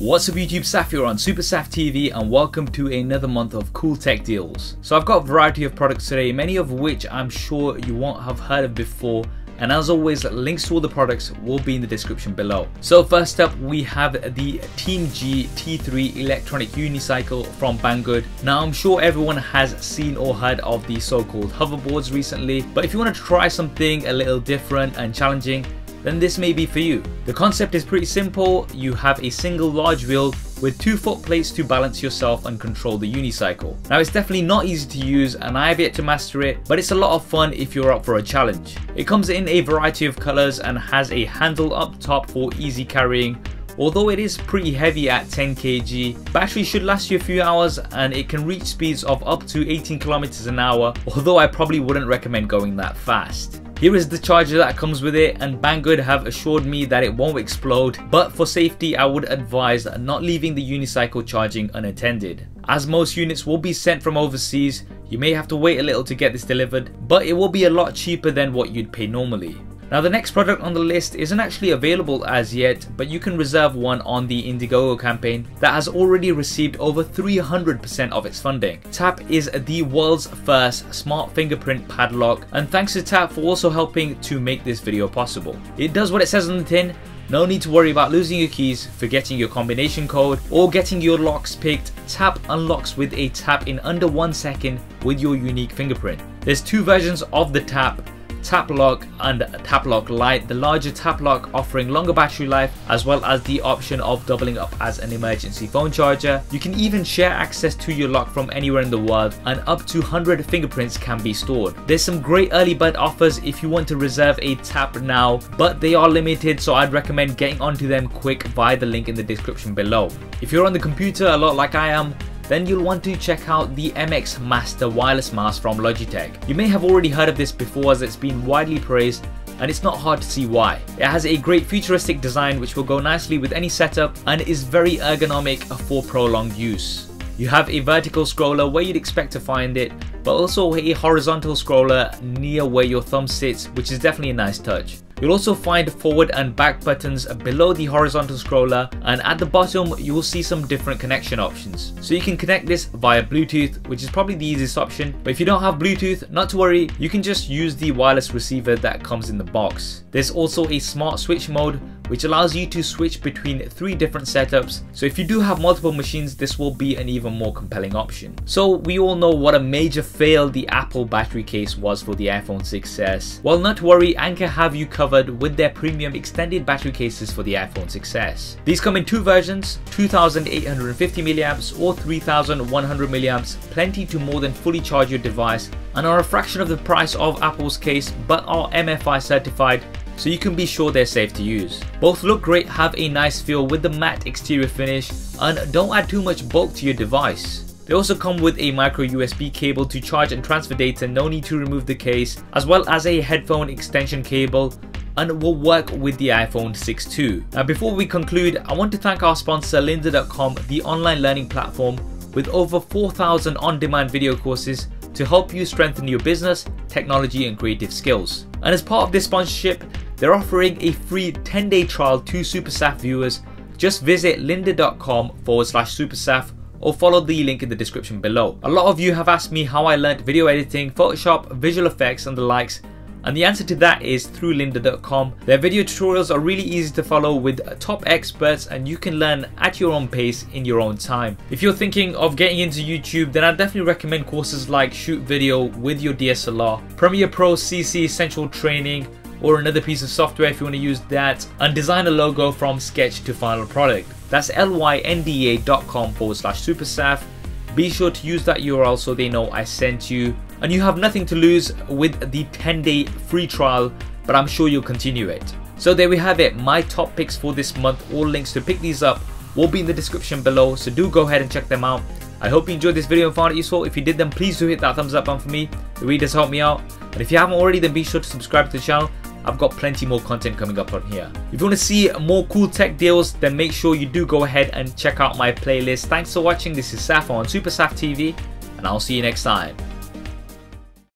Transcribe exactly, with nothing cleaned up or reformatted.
What's up YouTube, Saf here on SuperSaf T V and welcome to another month of cool tech deals. So I've got a variety of products today, many of which I'm sure you won't have heard of before, and as always links to all the products will be in the description below. So first up we have the Teamgee T three electronic unicycle from Banggood. Now I'm sure everyone has seen or heard of the so-called hoverboards recently, but if you want to try something a little different and challenging, then this may be for you. The concept is pretty simple. You have a single large wheel with two foot plates to balance yourself and control the unicycle. Now it's definitely not easy to use and I have yet to master it, but it's a lot of fun if you're up for a challenge. It comes in a variety of colors and has a handle up top for easy carrying. Although it is pretty heavy at ten kilograms, battery should last you a few hours and it can reach speeds of up to eighteen kilometers an hour, although I probably wouldn't recommend going that fast. Here is the charger that comes with it, and Banggood have assured me that it won't explode, but for safety I would advise not leaving the unicycle charging unattended. As most units will be sent from overseas, you may have to wait a little to get this delivered, but it will be a lot cheaper than what you'd pay normally. Now the next product on the list isn't actually available as yet, but you can reserve one on the Indiegogo campaign that has already received over three hundred percent of its funding. Tap is the world's first smart fingerprint padlock, and thanks to Tap for also helping to make this video possible. It does what it says on the tin. No need to worry about losing your keys, forgetting your combination code, or getting your locks picked. Tap unlocks with a tap in under one second with your unique fingerprint. There's two versions of the Tap: TapLock and TapLock Lite, the larger TapLock offering longer battery life as well as the option of doubling up as an emergency phone charger. You can even share access to your lock from anywhere in the world and up to one hundred fingerprints can be stored. There's some great early bird offers if you want to reserve a Tap now, but they are limited, so I'd recommend getting onto them quick via the link in the description below. If you're on the computer a lot like I am, then you'll want to check out the M X Master Wireless Mouse from Logitech. You may have already heard of this before as it's been widely praised, and it's not hard to see why. It has a great futuristic design which will go nicely with any setup and is very ergonomic for prolonged use. You have a vertical scroller where you'd expect to find it, but also a horizontal scroller near where your thumb sits, which is definitely a nice touch. You'll also find forward and back buttons below the horizontal scroller, and at the bottom you will see some different connection options. So you can connect this via Bluetooth, which is probably the easiest option, but if you don't have Bluetooth, not to worry, you can just use the wireless receiver that comes in the box. There's also a smart switch mode which allows you to switch between three different setups, so if you do have multiple machines this will be an even more compelling option. So we all know what a major fail the Apple battery case was for the iPhone six S. Well, not to worry, Anker have you covered with their premium extended battery cases for the iPhone six S. These come in two versions, two thousand eight hundred fifty milliamps hours or three thousand one hundred milliamps hours, plenty to more than fully charge your device, and are a fraction of the price of Apple's case but are M F I certified, so you can be sure they're safe to use. Both look great, have a nice feel with the matte exterior finish, and don't add too much bulk to your device. They also come with a micro U S B cable to charge and transfer data, no need to remove the case, as well as a headphone extension cable, and will work with the iPhone six too. Now before we conclude, I want to thank our sponsor Lynda dot com, the online learning platform with over four thousand on-demand video courses to help you strengthen your business, technology and creative skills. And as part of this sponsorship, they're offering a free ten day trial to SuperSaf viewers. Just visit lynda dot com forward slash SuperSaf or follow the link in the description below. A lot of you have asked me how I learnt video editing, Photoshop, visual effects and the likes. And the answer to that is through Lynda dot com. Their video tutorials are really easy to follow with top experts and you can learn at your own pace in your own time. If you're thinking of getting into YouTube, then I definitely recommend courses like Shoot Video with your D S L R, Premiere Pro C C Essential Training, or another piece of software if you want to use that, and design a logo from sketch to final product. That's lynda dot com forward slash SuperSaf. Be sure to use that U R L so they know I sent you. And you have nothing to lose with the ten day free trial, but I'm sure you'll continue it. So there we have it, my top picks for this month. All links to pick these up will be in the description below, so do go ahead and check them out. I hope you enjoyed this video and found it useful. If you did, then please do hit that thumbs up button for me. It really does help me out. And if you haven't already, then be sure to subscribe to the channel. I've got plenty more content coming up on here. If you want to see more cool tech deals, then make sure you do go ahead and check out my playlist. Thanks for watching. This is Saf on SuperSaf T V, and I'll see you next time.